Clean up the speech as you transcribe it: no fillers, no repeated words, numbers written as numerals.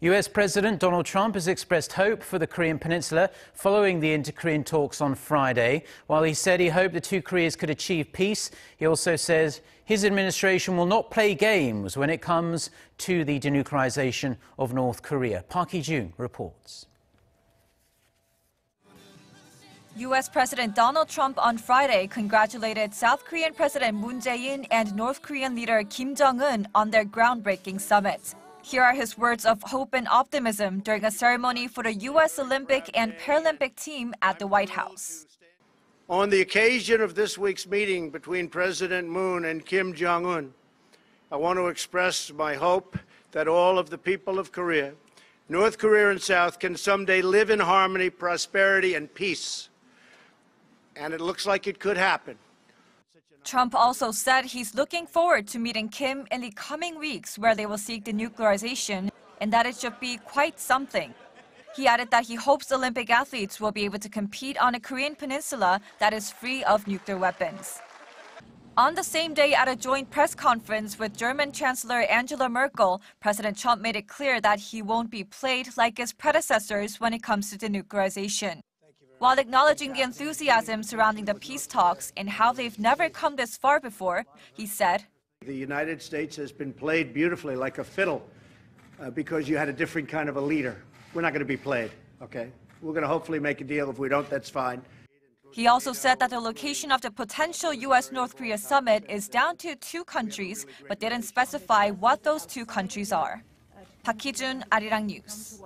U.S. President Donald Trump has expressed hope for the Korean Peninsula following the inter-Korean talks on Friday. While he said he hoped the two Koreas could achieve peace, he also says his administration will not play games when it comes to the denuclearization of North Korea. Park Hee-jun reports. U.S. President Donald Trump on Friday congratulated South Korean President Moon Jae-in and North Korean leader Kim Jong-un on their groundbreaking summit. Here are his words of hope and optimism during a ceremony for the U.S. Olympic and Paralympic team at the White House. On the occasion of this week's meeting between President Moon and Kim Jong-un, I want to express my hope that all of the people of Korea, North Korea and South, can someday live in harmony, prosperity, and peace. And it looks like it could happen. Trump also said he's looking forward to meeting Kim in the coming weeks, where they will seek denuclearization, and that it should be quite something. He added that he hopes Olympic athletes will be able to compete on a Korean peninsula that is free of nuclear weapons. On the same day, at a joint press conference with German Chancellor Angela Merkel, President Trump made it clear that he won't be played like his predecessors when it comes to denuclearization. While acknowledging the enthusiasm surrounding the peace talks and how they've never come this far before, he said, "The United States has been played beautifully like a fiddle because you had a different kind of a leader. We're not going to be played, okay? We're going to hopefully make a deal. If we don't, that's fine." He also said that the location of the potential U.S.-North Korea summit is down to two countries, but didn't specify what those two countries are. Park Hee-jun, Arirang News.